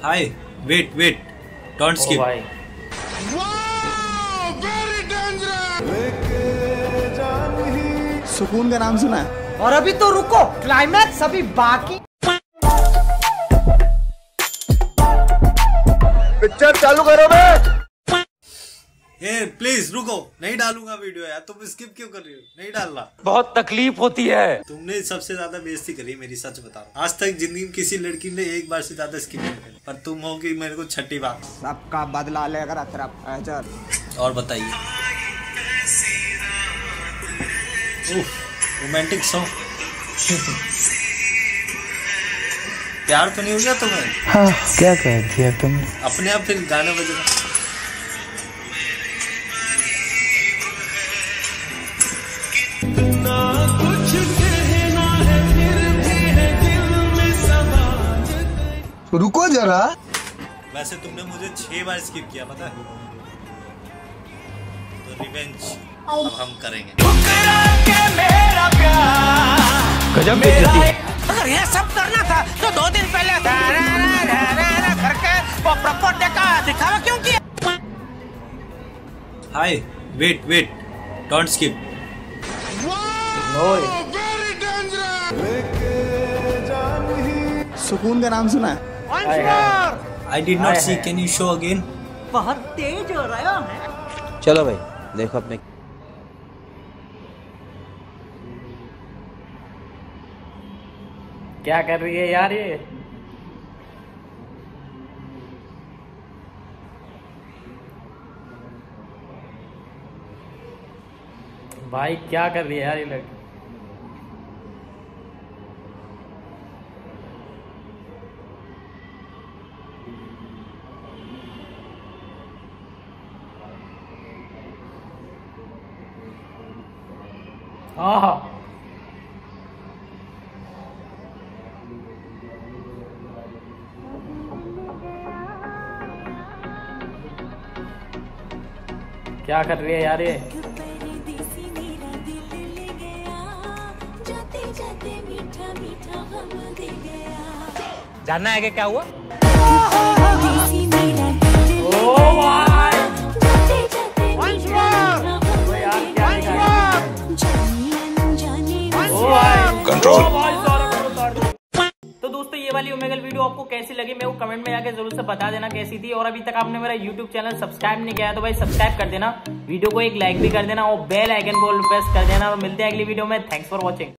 Hi. Wait. Don't skip. Why? Wow, very dangerous. सुकून का नाम सुना है? और अभी तो रुको, क्लाइमैक्स अभी बाकी। पिक्चर चालू करो बे। प्लीज रुको, नहीं डालूंगा वीडियो यार। तुम स्किप क्यों कर रही हो? नहीं डालना, बहुत तकलीफ होती है। तुमने सबसे ज्यादा बेइज्जती करी मेरी, सच बता रहा हूं। आज तक जिंदगी में किसी लड़की ने एक बार से ज्यादा स्किप नहीं करी, पर तुम हो कि मेरे को छठी बार। सबका बदला लेकर अतरा। और बताइए, रोमांटिक सॉन्ग प्यार तो नहीं हो गया तुम्हें? हाँ, क्या कह दिया तुमने? अपने आप फिर गाना बजेगा। रुको जरा, वैसे तुमने मुझे 6 बार स्किप किया पता है, तो रिवेंज अब हम करेंगे। मेरा प्यार गजब बेइज्जती। अगर ये सब करना था तो 2 दिन पहले वो प्रपोज देखा, दिखावा क्यों किया? Hi, wait, don't skip. सुकून का नाम सुना है? I did not see. Can you show again? बहुत तेज हो रहा है। चलो भाई देखो अपने। क्या कर रही है यार ये? भाई क्या कर रही है यार ये लड़की? क्या कर रही है यार ये? जानना है कि क्या हुआ? तो दोस्तों ये वाली ओमेगल वीडियो आपको कैसी लगी मेरे को कमेंट में जाके जरूर से बता देना कैसी थी। और अभी तक आपने मेरा YouTube चैनल सब्सक्राइब नहीं किया है तो भाई सब्सक्राइब कर देना, वीडियो को एक लाइक भी कर देना और बेल आइकन को प्रेस कर देना। और मिलते हैं अगली वीडियो में। Thanks for watching.